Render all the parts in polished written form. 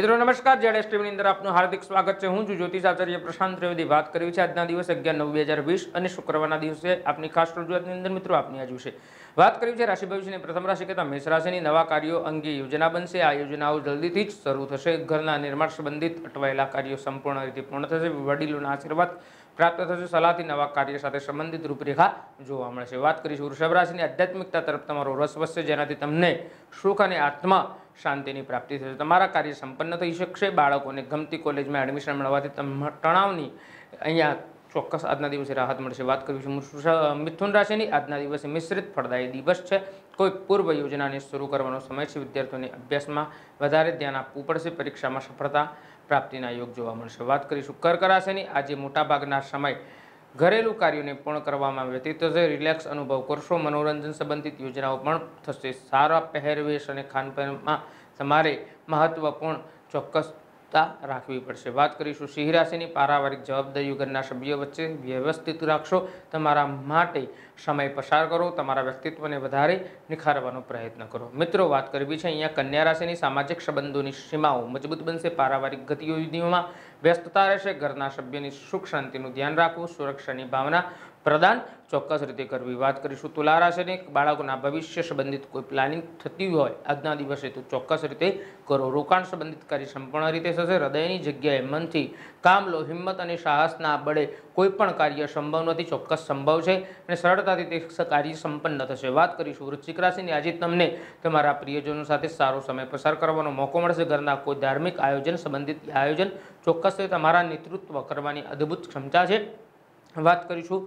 मित्रों नमस्कार, ZSTV ની અંદર આપનું હાર્દિક સ્વાગત છે। હું છું જ્યોતિષ આચાર્ય પ્રશાંત ત્રિવેદી। વાત કરવી છે આજના દિવસ 11/9/2020 અને શુક્રવારના દિવસે આપની ખાસ રજૂઆતની અંદર મિત્રો આપની આજુ છે વાત કરવી છે રાશિ ભવિષ્યની પ્રથમ રાશિ કહેતા મેષ રાશિની નવા કાર્યો અંગે યોજના બનશે। આ યોજનાઓ જલ્દીથી જ શરૂ થશે। ઘરના નિર્માણ સંબંધિત અટવાયેલા કાર્યો સંપૂર્ણ રીતે પૂર્ણ થશે। વડીલોના આશીર્વાદ प्राप्त हो। सलाह नवा कार्य साथ संबंधित रूपरेखा जोवा मळे छे। बात करीशुं वृषभ राशि की आध्यात्मिकता तरफ तमारो रस वधशे, जेनाथी तमने सुख और आत्मा शांति की प्राप्ति थशे। तमारा कार्य संपन्न थई शकशे। बाळकोने गमती कॉलेज में एडमिशन मळवाथी तणावनी अहींया चौक्कस आजना दिवसे राहत मळशे। बात करीशुं मिथुन राशि की आजना दिवसे मिश्रित फलदायी दिवस है। कोई पूर्व योजना ने शुरू करवानो समय छे। विद्यार्थीओने अभ्यास में वधारे ध्यान आपवुं पड़शे। परीक्षा में सफलता प्राप्ति योग जोवा मळशे। बात करीशुं कर्क राशि की आज मोटा भागना समय घरेलू कार्यों ने पूर्ण करवामां व्यतीत थशे। रिलेक्स अनुभव करशो। मनोरंजन संबंधित योजनाओं पण थशे। सारा पहेरवेश अने खानपान में तमारे महत्वपूर्ण चौक्कस राखवी पड़शे। बात करीशुं सिंह राशि की पारिवारिक जवाबदारी घरना सभ्यों वच्चे व्यवस्थित राखशो। तमारा माटे समय पसार करो। तमारा व्यक्तित्व ने वधारे निखारवानो प्रयत्न करो। मित्रों बात करवी छे अहींया कन्या राशि की सामाजिक संबंधों की सीमाओं मजबूत बनशे। पारिवारिक गतिविधिओं में व्यस्तता रहेशे। घरना सभ्यों की सुख शांति ध्यान राखवुं। सुरक्षा की भावना प्रदान चौक्कस रीते करवी। बात करीशुं तुला राशि ने बाळकोना भविष्य संबंधित कोई प्लानिंग थती होय आजना दिवसे तो चौक्कस रीते करो। रोकाण संबंधित कार्य संपूर्ण रीते थशे। हृदयनी जग्याए मनथी काम लो। हिम्मत अने साहसना बळे कोईपण कार्य संभव नथी चौक्कस संभव छे अने सरळताथी ते कार्य संपन्न थशे। बात करीशुं वृश्चिक राशि ने आजे तमने तमारा प्रियजनों साथे सारो समय पसार करवानो मोको मळशे। घरना कोई धार्मिक आयोजन संबंधित आयोजन चौक्कस तमारा नेतृत्व करवानी अद्भुत क्षमता छे। बात करीशुं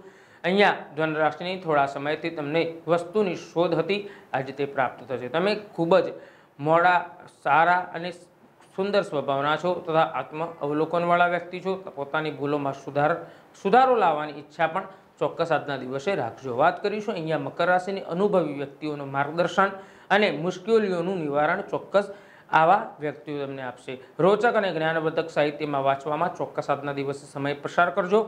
अहींया धन राशि थोड़ा समय थी तमने वस्तुनी शोध हती आज ते प्राप्त थशे। तमे खूब ज मोड़ा सारा अने सुंदर स्वभावना छो तथा आत्म अवलोकनवाळा व्यक्ति छो। पोतानी भूलोमां सुधारो लाववानी इच्छा पण चौक्कस आजना दिवसे राखजो। बात करीशुं अहींया मकर राशि अनुभवी व्यक्तिओनुं मार्गदर्शन अने मुश्केलीओनुं निवारण चौक्कस आवा व्यक्तिओ तमने आपशे। रोचक और ज्ञानवर्धक साहित्य में वाँचवामां चौक्कस आजना दिवसे समय पसार करजो।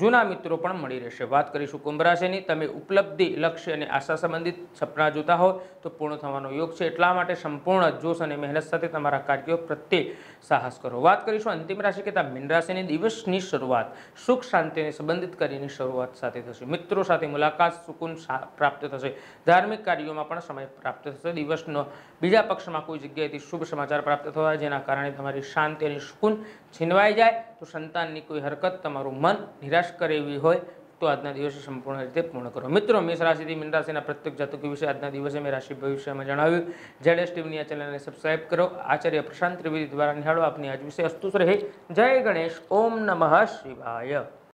जूना मित्रों पण मळी रहेशे। बात करीशुं कुंभ राशिनी तमे उपलब्धि लक्ष्य अने आशा संबंधित सपना जोता हो तो पूर्ण थवानो योग छे। एटला माटे संपूर्ण जोश अने मेहनत साथे तमारा कार्यो प्रत्ये साहस करो। बात करीशुं अंतिम राशि कहेता मीन राशिनी दिवसनी शरूआत सुख शांतिने संबंधित करीने शरूआत साथे थशे। मित्रों साथे मुलाकात सुकून प्राप्त थशे। धार्मिक कार्योमां पण समय प्राप्त थशे। दिवसनो बीजा पक्षमां कोई जग्याएथी शुभ समाचार प्राप्त थवा जेना कारणे तमारी शांति अने सुकून छीनवाई जाए तो संतान की कोई हरकत तमारू मन निराश करे एवी होय तो आजना दिवसे संपूर्ण रीते पूर्ण करो। मित्रों मेष राशि थी मीन राशिना प्रत्येक जातक विषे आजना दिवसे मैं राशि भविष्य में जणाव्युं। ZSTV नी आ चेनल ने सब्सक्राइब करो। आचार्य प्रशांत त्रिवेदी द्वारा निहाळो आपनी आज विषय। अस्तु रहे। जय गणेश। ओम नमः शिवाय।